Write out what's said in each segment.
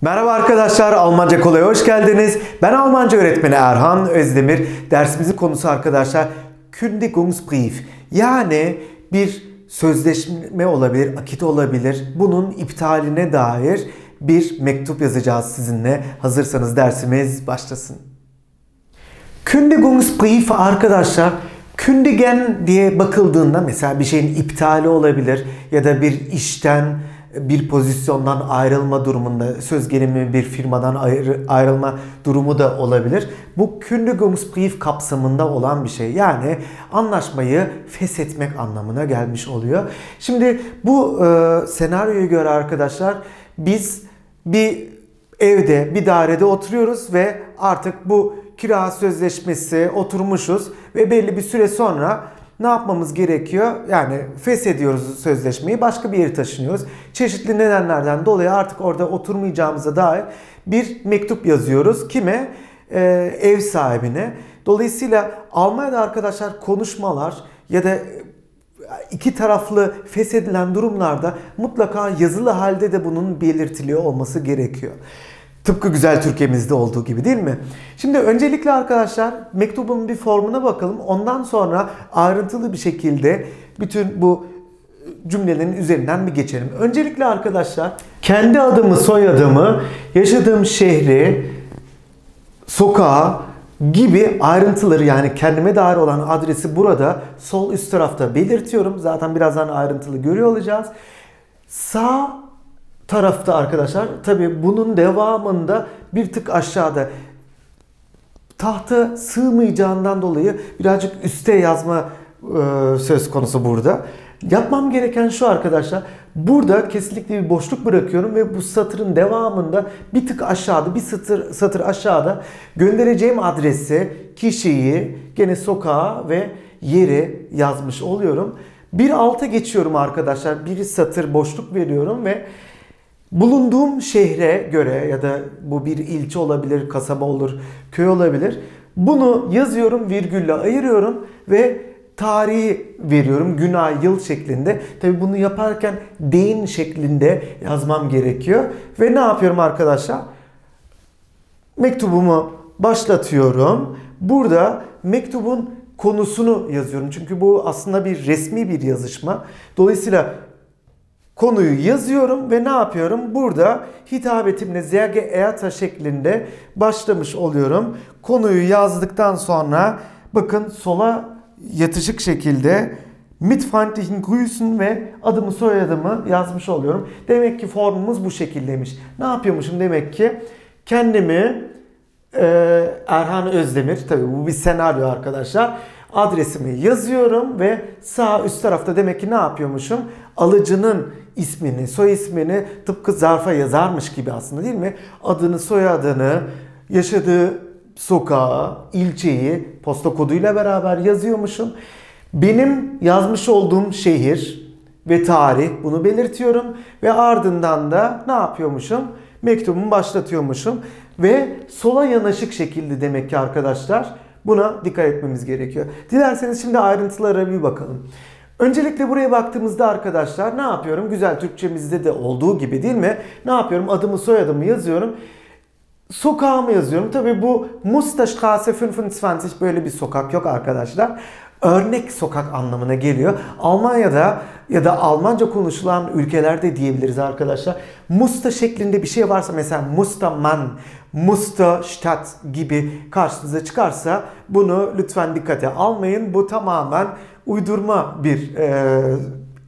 Merhaba arkadaşlar, Almanca Kolay'a hoş geldiniz. Ben Almanca öğretmeni Erhan Özdemir. Dersimizin konusu arkadaşlar Kündigungsbrief. Yani bir sözleşme olabilir, akit olabilir. Bunun iptaline dair bir mektup yazacağız sizinle. Hazırsanız dersimiz başlasın. Kündigungsbrief arkadaşlar, kündigen diye bakıldığında mesela bir şeyin iptali olabilir ya da bir işten, bir pozisyondan ayrılma durumunda, söz gelimi bir firmadan ayrılma durumu da olabilir. Bu Kündigungsbrief kapsamında olan bir şey. Yani anlaşmayı feshetmek anlamına gelmiş oluyor. Şimdi bu senaryoya göre arkadaşlar biz bir evde, bir dairede oturuyoruz ve artık bu kira sözleşmesi oturmuşuz ve belli bir süre sonra ne yapmamız gerekiyor? Yani feshediyoruz sözleşmeyi, başka bir yere taşınıyoruz. Çeşitli nedenlerden dolayı artık orada oturmayacağımıza dair bir mektup yazıyoruz. Kime? Ev sahibine. Dolayısıyla Almanya'da arkadaşlar konuşmalar ya da iki taraflı feshedilen durumlarda mutlaka yazılı halde de bunun belirtiliyor olması gerekiyor. Tıpkı güzel Türkiye'mizde olduğu gibi, değil mi? Şimdi öncelikle arkadaşlar mektubun bir formuna bakalım. Ondan sonra ayrıntılı bir şekilde bütün bu cümlelerin üzerinden bir geçelim. Öncelikle arkadaşlar kendi adımı, soyadımı, yaşadığım şehri, sokağı gibi ayrıntıları, yani kendime dair olan adresi burada sol üst tarafta belirtiyorum. Zaten birazdan ayrıntılı görüyor olacağız. Sağ tarafta arkadaşlar, tabi bunun devamında bir tık aşağıda tahta sığmayacağından dolayı birazcık üste yazma söz konusu burada. Yapmam gereken şu arkadaşlar, burada kesinlikle bir boşluk bırakıyorum ve bu satırın devamında bir tık aşağıda, bir satır aşağıda göndereceğim adresi, kişiyi, gene sokağı ve yeri yazmış oluyorum. Bir alta geçiyorum arkadaşlar, bir satır boşluk veriyorum ve bulunduğum şehre göre ya da bu bir ilçe olabilir, kasaba olur, köy olabilir. Bunu yazıyorum, virgülle ayırıyorum ve tarihi veriyorum. Gün, ay, yıl şeklinde. Tabii bunu yaparken den şeklinde yazmam gerekiyor. Ve ne yapıyorum arkadaşlar? Mektubumu başlatıyorum. Burada mektubun konusunu yazıyorum. Çünkü bu aslında bir resmi bir yazışma. Dolayısıyla konuyu yazıyorum ve ne yapıyorum? Burada hitabetimle sehr geehrter şeklinde başlamış oluyorum. Konuyu yazdıktan sonra bakın sola yatışık şekilde mit freundlichen Grüßen ve adımı soyadımı yazmış oluyorum. Demek ki formumuz bu şekildeymiş. Ne yapıyormuşum demek ki? Kendimi Erhan Özdemir, tabii bu bir senaryo arkadaşlar, adresimi yazıyorum ve sağ üst tarafta demek ki ne yapıyormuşum? Alıcının ismini, soy ismini tıpkı zarfa yazarmış gibi aslında, değil mi? Adını, soyadını, yaşadığı sokağı, ilçeyi posta koduyla beraber yazıyormuşum. Benim yazmış olduğum şehir ve tarih, bunu belirtiyorum ve ardından da ne yapıyormuşum? Mektubumu başlatıyormuşum ve sola yanaşık şekilde demek ki arkadaşlar buna dikkat etmemiz gerekiyor. Dilerseniz şimdi ayrıntılara bir bakalım. Öncelikle buraya baktığımızda arkadaşlar ne yapıyorum? Güzel Türkçemizde de olduğu gibi, değil mi? Ne yapıyorum? Adımı, soyadımı yazıyorum. Sokağımı yazıyorum. Tabii bu Musterstraße 25 böyle bir sokak yok arkadaşlar. Örnek sokak anlamına geliyor. Almanya'da ya da Almanca konuşulan ülkelerde diyebiliriz arkadaşlar. Muster şeklinde bir şey varsa, mesela Mustermann, Musterstadt gibi karşınıza çıkarsa bunu lütfen dikkate almayın. Bu tamamen uydurma bir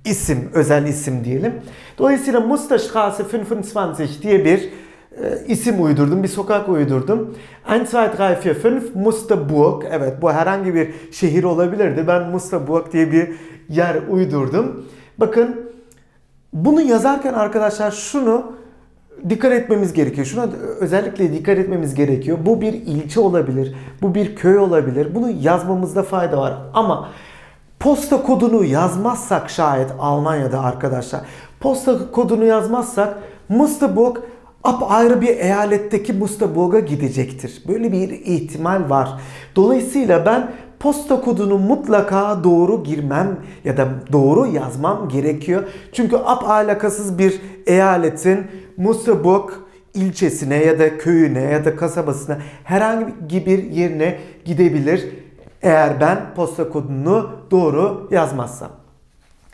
isim, özel isim diyelim. Dolayısıyla Musterstraße 25 diye bir isim uydurdum, bir sokak uydurdum. 1, 2, 3, 4, 5 Musterburg. Evet, bu herhangi bir şehir olabilirdi. Ben Musterburg diye bir yer uydurdum. Bakın, bunu yazarken arkadaşlar şunu dikkat etmemiz gerekiyor. Şuna özellikle dikkat etmemiz gerekiyor. Bu bir ilçe olabilir, bu bir köy olabilir. Bunu yazmamızda fayda var. Ama posta kodunu yazmazsak şayet Almanya'da arkadaşlar, posta kodunu yazmazsak Musterburg apayrı bir eyaletteki Musterburg'a gidecektir. Böyle bir ihtimal var. Dolayısıyla ben posta kodunu mutlaka doğru girmem ya da doğru yazmam gerekiyor. Çünkü alakasız bir eyaletin Musterburg ilçesine ya da köyüne ya da kasabasına herhangi bir yerine gidebilir eğer ben posta kodunu doğru yazmazsam.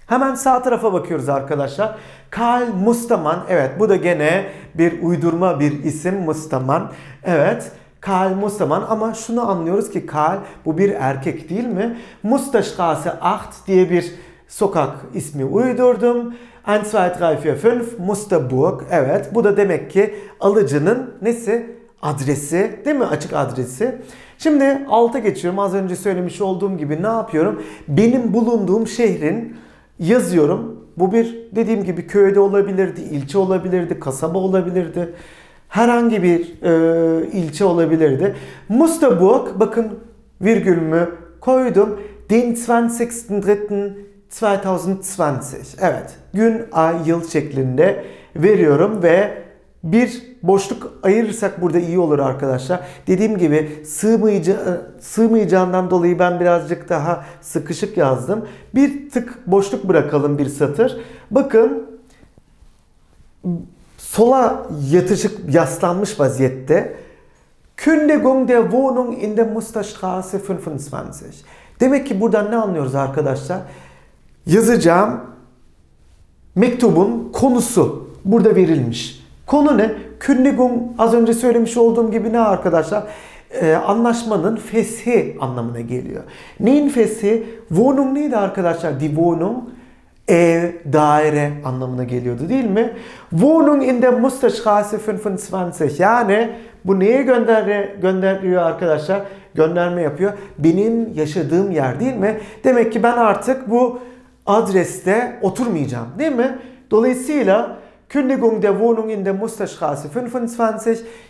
Hemen sağ tarafa bakıyoruz arkadaşlar. Karl Mustermann, evet bu da gene bir uydurma bir isim Mustermann. Evet Karl Mustermann ama şunu anlıyoruz ki Karl bu bir erkek değil mi? Musterstraße 8 diye bir sokak ismi uydurdum. 1, 2, 3, 4, 5 Musterburg. Evet bu da demek ki alıcının nesi? Adresi değil mi? Açık adresi. Şimdi alta geçiyorum. Az önce söylemiş olduğum gibi ne yapıyorum? Benim bulunduğum şehrin yazıyorum. Bu bir dediğim gibi köyde olabilirdi, ilçe olabilirdi, kasaba olabilirdi. Herhangi bir ilçe olabilirdi. Musterburg, bakın virgülümü koydum. Den 20.03.2020. Evet, gün, ay, yıl şeklinde veriyorum ve bir boşluk ayırırsak burada iyi olur arkadaşlar. Dediğim gibi sığmayacağından dolayı ben birazcık daha sıkışık yazdım. Bir tık boşluk bırakalım, bir satır. Bakın sola yatışık yaslanmış vaziyette. Kündigung der Wohnung in der Musterstraße 25. Demek ki buradan ne anlıyoruz arkadaşlar? Yazacağım mektubun konusu burada verilmiş. Konu ne? Kündigung az önce söylemiş olduğum gibi ne arkadaşlar? Anlaşmanın feshi anlamına geliyor. Neyin feshi? Wohnung neydi arkadaşlar? Die Wohnung ev, daire anlamına geliyordu değil mi? Wohnung in der Musterstraße 25. Yani bu neye gönderiyor arkadaşlar? Gönderme yapıyor. Benim yaşadığım yer değil mi? Demek ki ben artık bu adreste oturmayacağım değil mi? Dolayısıyla Kündigung der Wohnung in der Musterstraße 25,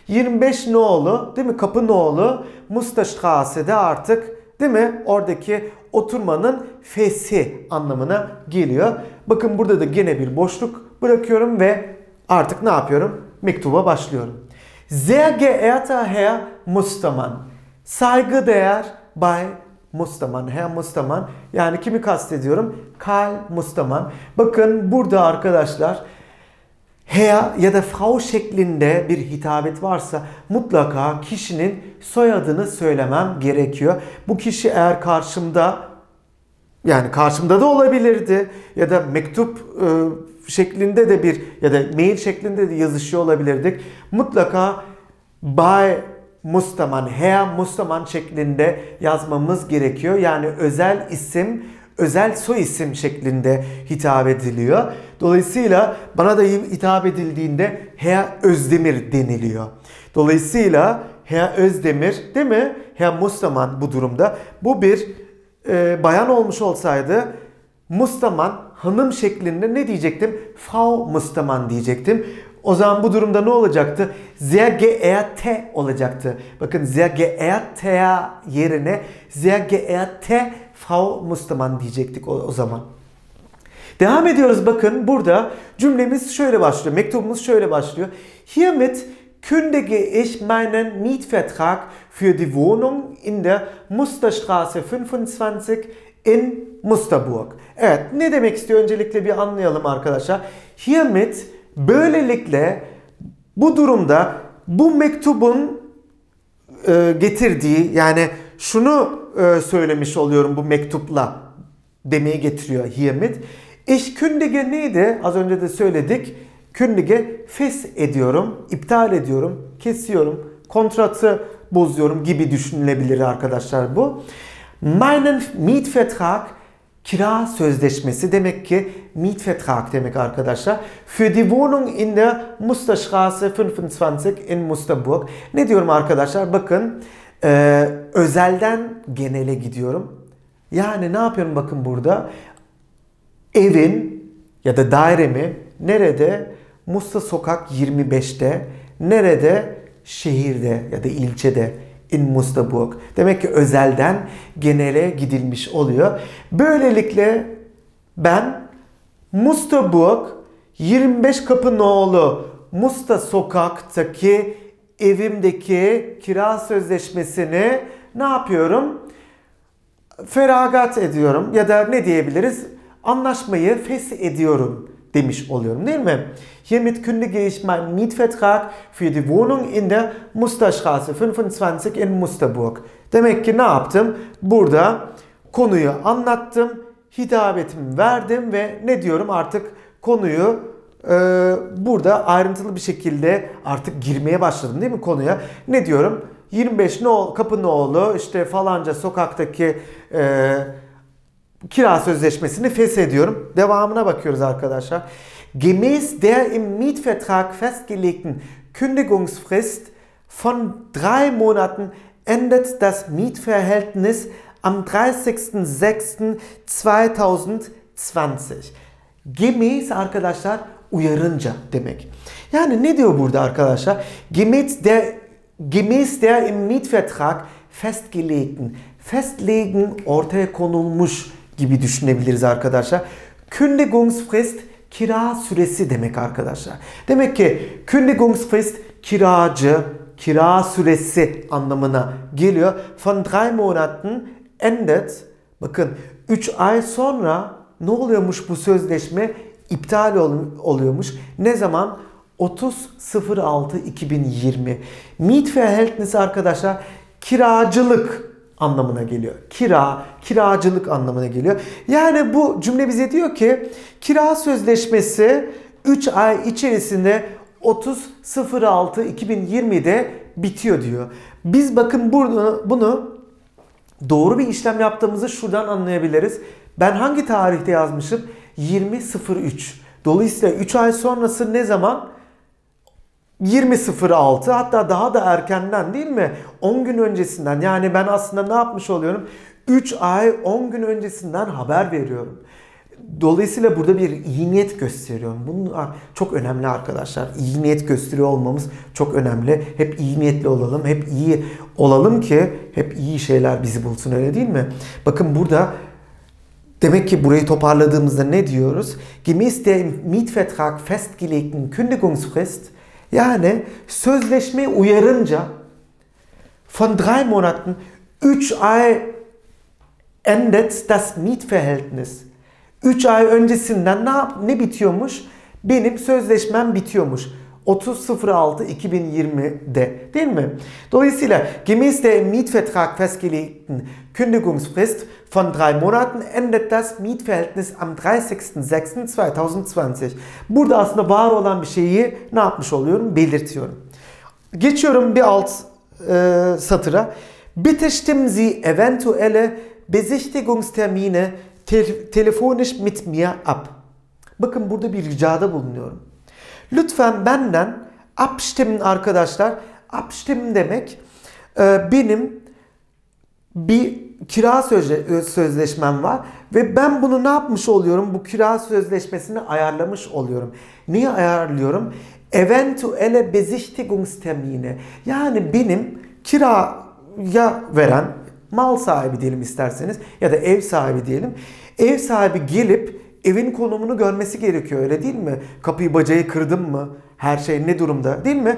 25 no'lu değil mi? Kapı no'lu Musterstraße'de artık değil mi? Oradaki oturmanın feshi anlamına geliyor. Bakın burada da gene bir boşluk bırakıyorum ve artık ne yapıyorum? Mektuba başlıyorum. Sehr geehrter Herr Mustermann. Saygıdeğer Bay Mustermann, Herr Mustermann. Yani kimi kastediyorum? Karl Mustermann. Bakın burada arkadaşlar Herr ya da Frau şeklinde bir hitabet varsa mutlaka kişinin soyadını söylemem gerekiyor. Bu kişi eğer karşımda, yani karşımda da olabilirdi ya da mektup şeklinde de bir ya da mail şeklinde de yazışıyor olabilirdik. Mutlaka Bay Mustermann, Herr Mustermann şeklinde yazmamız gerekiyor. Yani özel isim, özel soy isim şeklinde hitap ediliyor. Dolayısıyla bana da hitap edildiğinde Herr Özdemir deniliyor. Dolayısıyla Herr Özdemir değil mi? Herr Mustermann bu durumda. Bu bir bayan olmuş olsaydı Mustermann hanım şeklinde ne diyecektim? Frau Mustermann diyecektim. O zaman bu durumda ne olacaktı? Sehr geehrte olacaktı. Bakın sehr geehrte yerine sehr geehrte Frau Mustermann diyecektik o zaman. Devam ediyoruz bakın burada cümlemiz şöyle başlıyor. Mektubumuz şöyle başlıyor. Hiermit kündige ich meinen Mietvertrag für die Wohnung in der Musterstraße 25 in Musterburg. Evet ne demek istiyor öncelikle bir anlayalım arkadaşlar. Hiermit böylelikle bu durumda bu mektubun getirdiği yani şunu söylemiş oluyorum bu mektupla demeye getiriyor hiermit. Ich kündige neydi? Az önce de söyledik. Kündige fesh ediyorum, iptal ediyorum, kesiyorum, kontratı bozuyorum gibi düşünülebilir arkadaşlar bu. Meinen Mietvertrag kira sözleşmesi demek ki Mietvertrag demek arkadaşlar. Für die Wohnung in der Musterstraße 25 in Musterburg. Ne diyorum arkadaşlar? Bakın özelden genele gidiyorum. Yani ne yapıyorum bakın burada? Evin ya da dairemi nerede? Muster sokak 25'te. Nerede? Şehirde ya da ilçede. In Musterburg. Demek ki özelden genele gidilmiş oluyor. Böylelikle ben Musterburg 25 kapı no'lu Muster sokaktaki evimdeki kira sözleşmesini ne yapıyorum? Feragat ediyorum ya da ne diyebiliriz? Anlaşmayı fesh ediyorum demiş oluyorum, değil mi? Hiermit kündige ich meinen Mietvertrag für die Wohnung in der Musterstraße 25 in Musterburg. Demek ki ne yaptım? Burada konuyu anlattım, hitapetimi verdim ve ne diyorum? Artık konuyu burada ayrıntılı bir şekilde artık girmeye başladım, değil mi konuya? Ne diyorum? 25 Kapınoğlu işte falanca sokaktaki kira sözleşmesini feshediyorum. Devamına bakıyoruz arkadaşlar. Gemäß der im Mietvertrag festgelegten Kündigungsfrist von 3 Monaten endet das Mietverhältnis am 30.06.2020. Gemäß arkadaşlar uyarınca demek. Yani ne diyor burada arkadaşlar? Gemäß der im Mietvertrag festgelegten. Festlegen ortaya konulmuş gibi düşünebiliriz arkadaşlar. Kündigungsfrist kira süresi demek arkadaşlar. Demek ki Kündigungsfrist kiracı, kira süresi anlamına geliyor. Von 3 Monaten endet. Bakın 3 ay sonra ne oluyormuş bu sözleşme? İptal oluyormuş. Ne zaman? 30.06.2020. Mietverhältnis arkadaşlar kiracılık anlamına geliyor. Kira, kiracılık anlamına geliyor. Yani bu cümle bize diyor ki kira sözleşmesi 3 ay içerisinde 30.06.2020'de bitiyor diyor. Biz bakın bunu doğru bir işlem yaptığımızı şuradan anlayabiliriz. Ben hangi tarihte yazmışım? 20.03. Dolayısıyla 3 ay sonrası ne zaman? 20.06, hatta daha da erkenden, değil mi? 10 gün öncesinden. Yani ben aslında ne yapmış oluyorum? 3 ay 10 gün öncesinden haber veriyorum. Dolayısıyla burada bir iyi niyet gösteriyorum. Bunlar çok önemli arkadaşlar. İyi niyet gösteriyor olmamız çok önemli. Hep iyi niyetli olalım. Hep iyi olalım ki hep iyi şeyler bizi bulsun, öyle değil mi? Bakın burada demek ki burayı toparladığımızda ne diyoruz? Gemäß der im Mietvertrag festgelegten Kündigungsfrist, yani sözleşme uyarınca von 3 Monaten 3 ay endet das Mietverhältnis. 3 ay öncesinden ne bitiyormuş? Benim sözleşmem bitiyormuş. 30.06.2020'de, değil mi? Dolayısıyla gemäß der im Mietvertrag festgelegten Kündigungsfrist von 3 Monaten endet das Mietverhältnis am 30.06.2020. Burada aslında var olan bir şeyi ne yapmış oluyorum? Belirtiyorum. Geçiyorum bir alt satıra. Bitte stimmen Sie eventuelle Besichtigungstermine telefonisch mit mir ab. Bakın burada bir ricada bulunuyorum. Lütfen benden abstimmen arkadaşlar. Abstimmen demek benim bir kira sözleşmem var ve ben bunu ne yapmış oluyorum? Bu kira sözleşmesini ayarlamış oluyorum. Niye ayarlıyorum? Eventuelle Besichtigungstermine, yani benim kiraya veren mal sahibi diyelim isterseniz ya da ev sahibi diyelim. Ev sahibi gelip evin konumunu görmesi gerekiyor, öyle değil mi? Kapıyı bacayı kırdım mı? Her şey ne durumda, değil mi?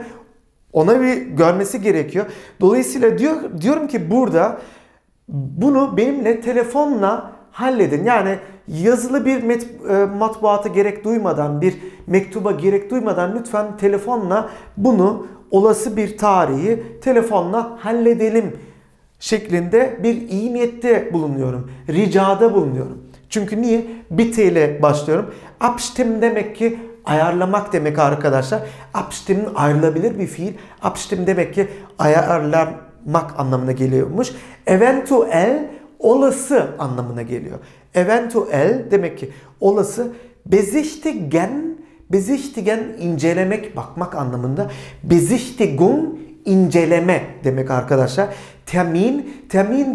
Ona bir görmesi gerekiyor. Dolayısıyla diyorum ki burada bunu benimle telefonla halledin. Yani yazılı bir matbuata gerek duymadan, bir mektuba gerek duymadan lütfen telefonla bunu, olası bir tarihi telefonla halledelim şeklinde bir iyi niyette bulunuyorum. Ricada bulunuyorum. Çünkü niye? Bitte ile başlıyorum. Abstimmen demek ki ayarlamak demek arkadaşlar. Abstimmen ayrılabilir bir fiil. Abstimmen demek ki ayarlamak anlamına geliyormuş. Eventuell olası anlamına geliyor. Eventuell demek ki olası. Besichtigen incelemek, bakmak anlamında. Besichtigung inceleme demek arkadaşlar. Termin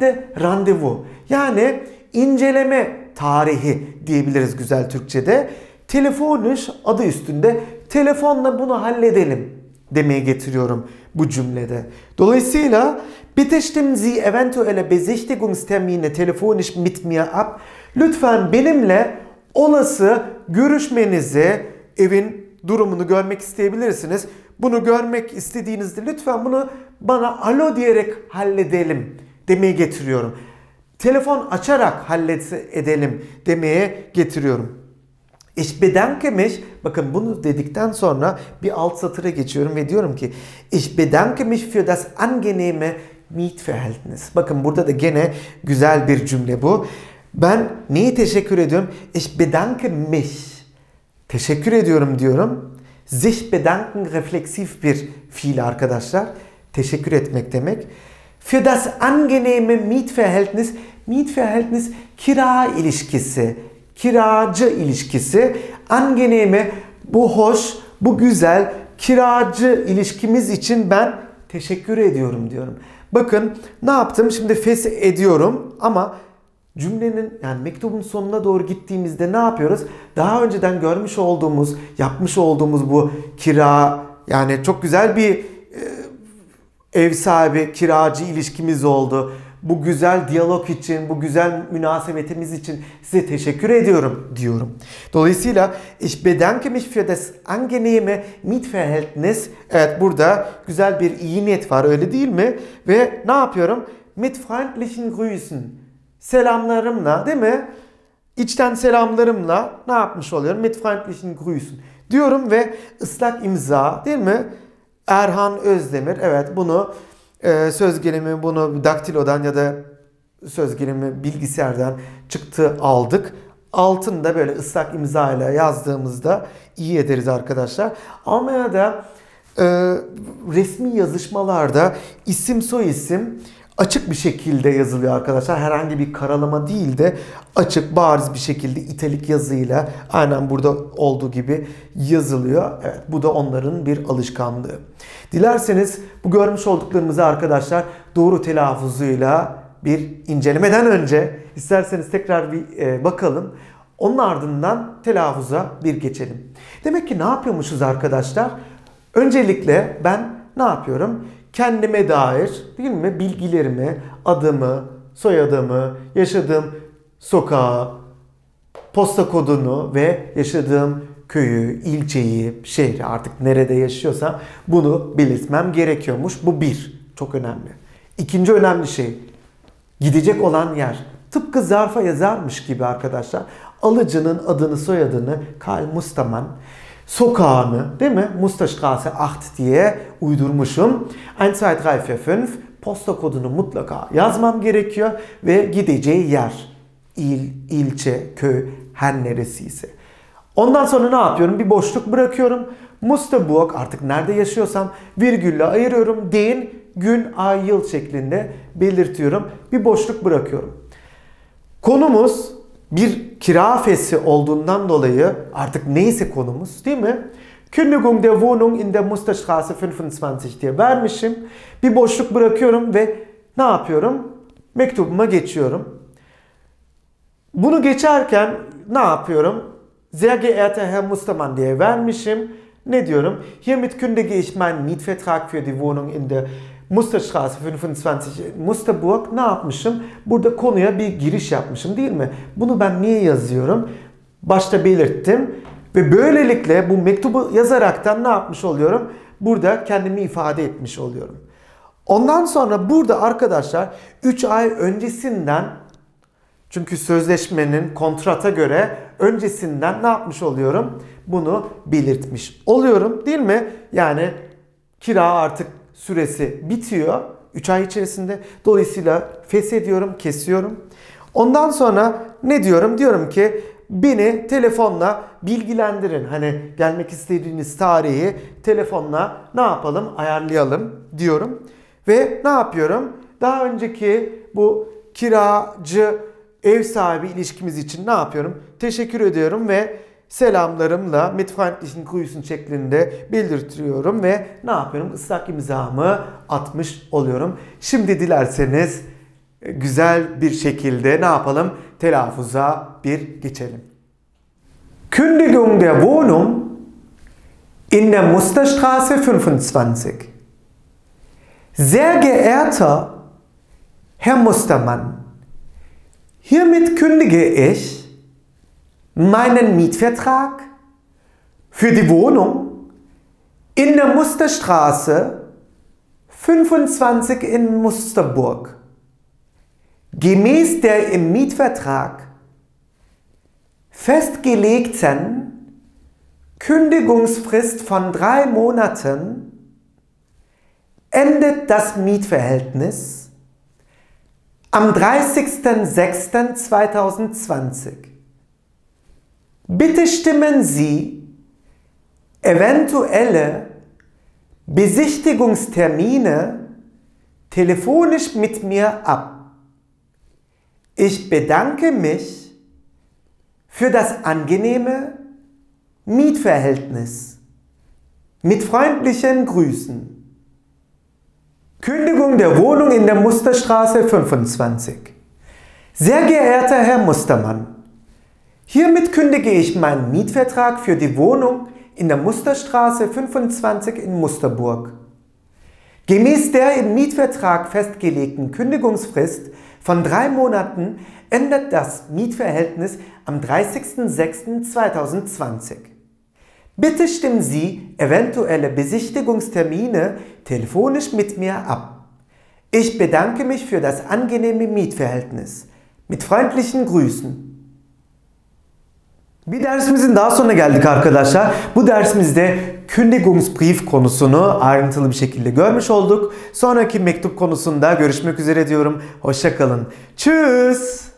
de randevu. Yani İnceleme tarihi diyebiliriz güzel Türkçe'de. Telefonisch adı üstünde, telefonla bunu halledelim demeye getiriyorum bu cümlede. Dolayısıyla bitte stimmen Sie eventuelle Besichtigungstermine telefonisch mit mir ab. Lütfen benimle olası görüşmenizi, evin durumunu görmek isteyebilirsiniz. Bunu görmek istediğinizde lütfen bunu bana alo diyerek halledelim demeye getiriyorum. Telefon açarak halledelim demeye getiriyorum. Ich bedanke mich, bakın bunu dedikten sonra bir alt satıra geçiyorum ve diyorum ki Ich bedanke mich für das angenehme Mietverhältnis. Bakın burada da gene güzel bir cümle bu. Ben neye teşekkür ediyorum? Ich bedanke mich. Teşekkür ediyorum diyorum. Sich bedanken refleksif bir fiil arkadaşlar. Teşekkür etmek demek. Für das angenehme Mietverhältnis. Mietverhältnis kira ilişkisi. Kiracı ilişkisi. Angenehme bu hoş, bu güzel kiracı ilişkimiz için ben teşekkür ediyorum diyorum. Bakın ne yaptım? Şimdi fes ediyorum ama cümlenin yani mektubun sonuna doğru gittiğimizde ne yapıyoruz? Daha önceden görmüş olduğumuz, yapmış olduğumuz bu kira yani çok güzel bir ev sahibi kiracı ilişkimiz oldu. Bu güzel diyalog için, bu güzel münasebetimiz için size teşekkür ediyorum diyorum. Dolayısıyla ich bedanke mich für das angenehme Mietverhältnis. Evet burada güzel bir iyi niyet var öyle değil mi? Ve ne yapıyorum? Mit freundlichen Grüßen. Selamlarımla değil mi? İçten selamlarımla ne yapmış oluyorum? Mit freundlichen Grüßen diyorum ve ıslak imza değil mi? Erhan Özdemir. Evet bunu söz gelimi bunu daktilodan ya da söz gelimi bilgisayardan çıktı aldık. Altında böyle ıslak imza ile yazdığımızda iyi ederiz arkadaşlar. Almanya'da resmi yazışmalarda isim soyisim açık bir şekilde yazılıyor arkadaşlar. Herhangi bir karalama değil de açık bariz bir şekilde italik yazıyla aynen burada olduğu gibi yazılıyor. Evet bu da onların bir alışkanlığı. Dilerseniz bu görmüş olduklarımızı arkadaşlar doğru telaffuzuyla bir incelemeden önce isterseniz tekrar bir bakalım. Onun ardından telaffuza bir geçelim. Demek ki ne yapıyormuşuz arkadaşlar? Öncelikle ben ne yapıyorum? Kendime dair değil mi bilgilerimi, adımı, soyadımı, yaşadığım sokağı, posta kodunu ve yaşadığım köyü, ilçeyi, şehri artık nerede yaşıyorsam bunu belirtmem gerekiyormuş. Bu bir. Çok önemli. İkinci önemli şey gidecek olan yer. Tıpkı zarfa yazarmış gibi arkadaşlar alıcının adını, soyadını Karl Mustermann sokağını değil mi? Musterstraße 8 diye uydurmuşum. 1, 2, 3, 4, 5 posta kodunu mutlaka yazmam gerekiyor ve gideceği yer, il, ilçe, köy her neresiyse. Ondan sonra ne yapıyorum? Bir boşluk bırakıyorum. Musterburg artık nerede yaşıyorsam virgülle ayırıyorum. Den, gün, ay, yıl şeklinde belirtiyorum. Bir boşluk bırakıyorum. Konumuz bir kira fesi olduğundan dolayı artık neyse konumuz değil mi? Kündigung der Wohnung in der Musterstraße 25 diye vermişim. Bir boşluk bırakıyorum ve ne yapıyorum? Mektubuma geçiyorum. Bunu geçerken ne yapıyorum? Sehr geehrter Herr Mustermann diye vermişim. Ne diyorum? Hiermit kündige ich meinen Mietvertrag für die Wohnung in der Musterstraße 25 Musterburg ne yapmışım? Burada konuya bir giriş yapmışım değil mi? Bunu ben niye yazıyorum? Başta belirttim. Ve böylelikle bu mektubu yazaraktan ne yapmış oluyorum? Burada kendimi ifade etmiş oluyorum. Ondan sonra burada arkadaşlar 3 ay öncesinden çünkü sözleşmenin kontrata göre öncesinden ne yapmış oluyorum? Bunu belirtmiş oluyorum değil mi? Yani kira artık süresi bitiyor 3 ay içerisinde. Dolayısıyla feshediyorum, kesiyorum. Ondan sonra ne diyorum? Diyorum ki beni telefonla bilgilendirin. Hani gelmek istediğiniz tarihi telefonla ne yapalım? Ayarlayalım diyorum. Ve ne yapıyorum? Daha önceki bu kiracı ev sahibi ilişkimiz için ne yapıyorum? Teşekkür ediyorum ve selamlarımla mit freundlichen Grüßen şeklinde belirtiyorum ve ne yapıyorum? Islak imzamı atmış oluyorum. Şimdi dilerseniz güzel bir şekilde ne yapalım? Telaffuza bir geçelim. Kündigung der Wohnung in der Musterstraße 25. Sehr geehrter Herr Mustermann, hiermit kündige ich meinen Mietvertrag für die Wohnung in der Musterstraße 25 in Musterburg. Gemäß der im Mietvertrag festgelegten Kündigungsfrist von 3 Monaten endet das Mietverhältnis am 30.06.2020. Bitte stimmen Sie eventuelle Besichtigungstermine telefonisch mit mir ab. Ich bedanke mich für das angenehme Mietverhältnis. Mit freundlichen Grüßen. Kündigung der Wohnung in der Musterstraße 25. Sehr geehrter Herr Mustermann, hiermit kündige ich meinen Mietvertrag für die Wohnung in der Musterstraße 25 in Musterburg. Gemäß der im Mietvertrag festgelegten Kündigungsfrist von 3 Monaten endet das Mietverhältnis am 30.06.2020. Bitte stimmen Sie eventuelle Besichtigungstermine telefonisch mit mir ab. Ich bedanke mich für das angenehme Mietverhältnis. Mit freundlichen Grüßen. Bir dersimizin daha sonuna geldik arkadaşlar. Bu dersimizde kündigungsbrief konusunu ayrıntılı bir şekilde görmüş olduk. Sonraki mektup konusunda görüşmek üzere diyorum. Hoşça kalın. Tschüss.